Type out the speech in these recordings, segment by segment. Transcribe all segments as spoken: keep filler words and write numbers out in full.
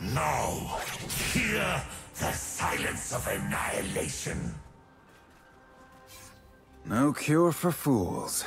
Now, hear the silence of annihilation. No cure for fools.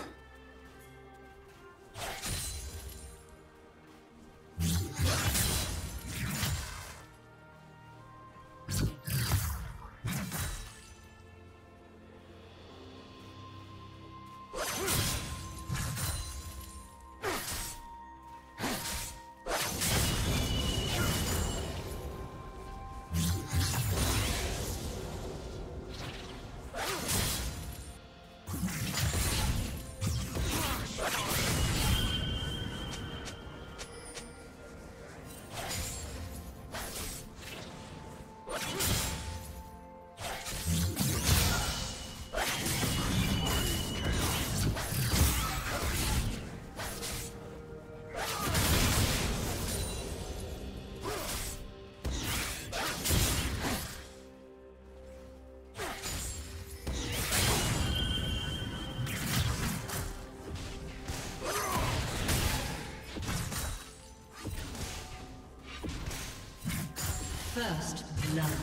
First blood.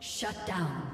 Shut down.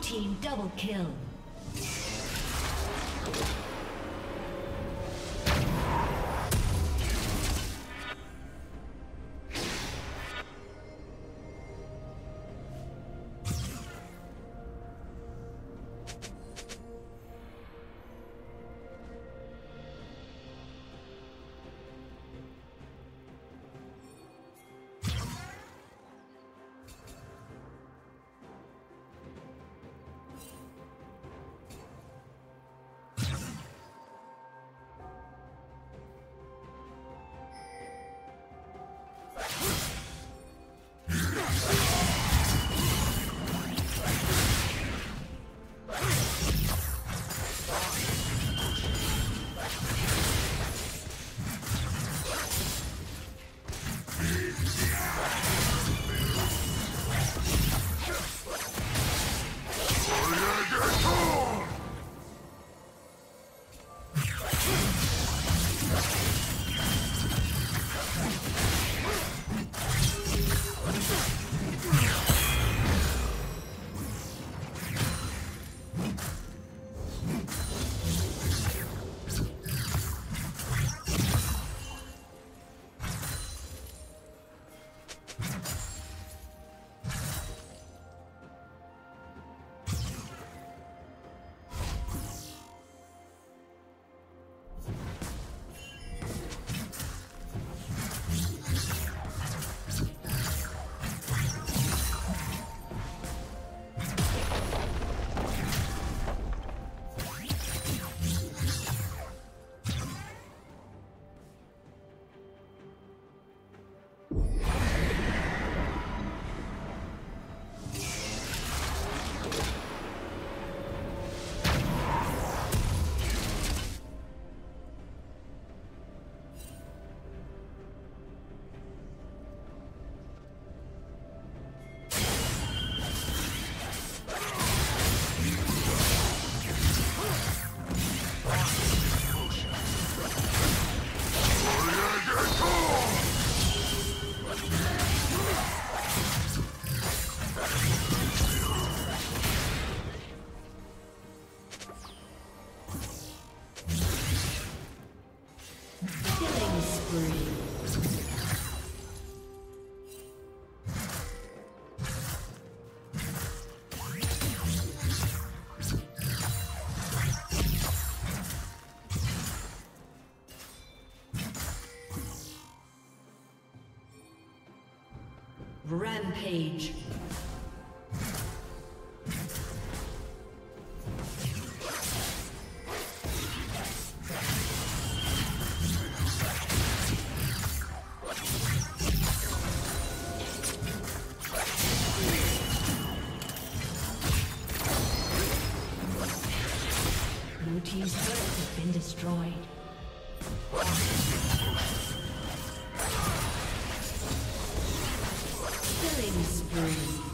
Team double kill. Rampage. Blue team's turret has been destroyed. Killing spree.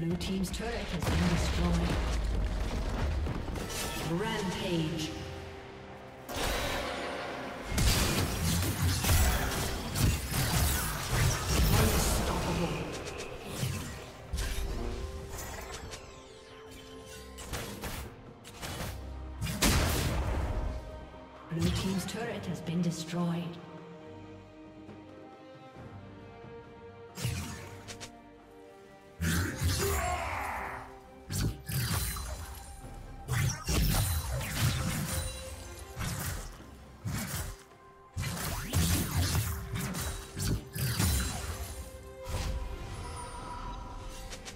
Blue team's turret has been destroyed. Rampage. Unstoppable. Blue team's turret has been destroyed.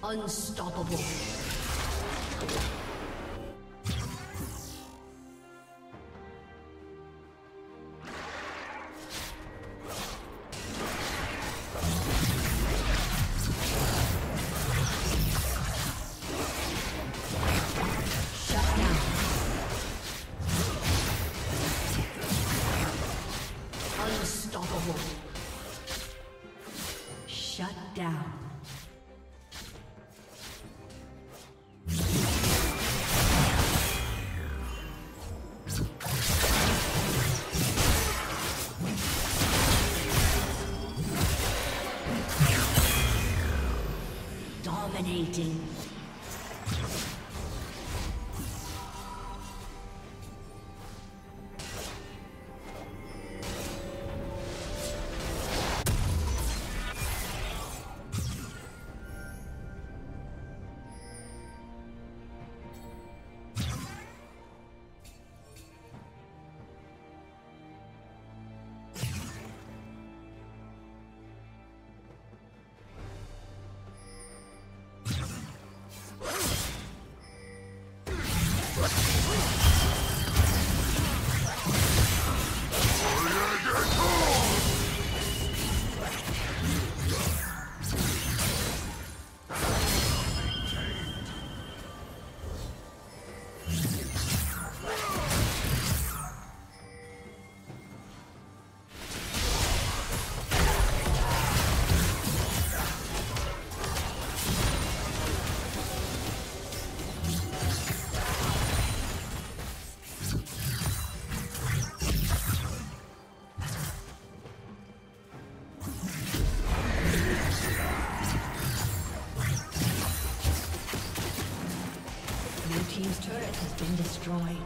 Unstoppable. Dominating. Destroyed.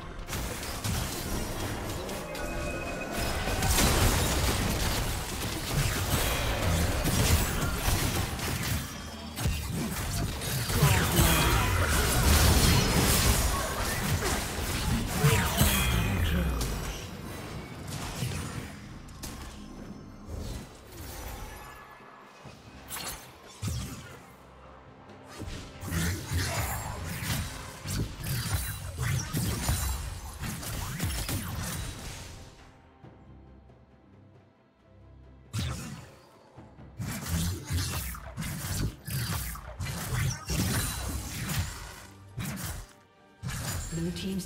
Blue team's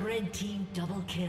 Red team double kill.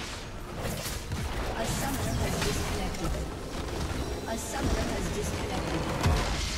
A summoner has disconnected. A summoner has disconnected.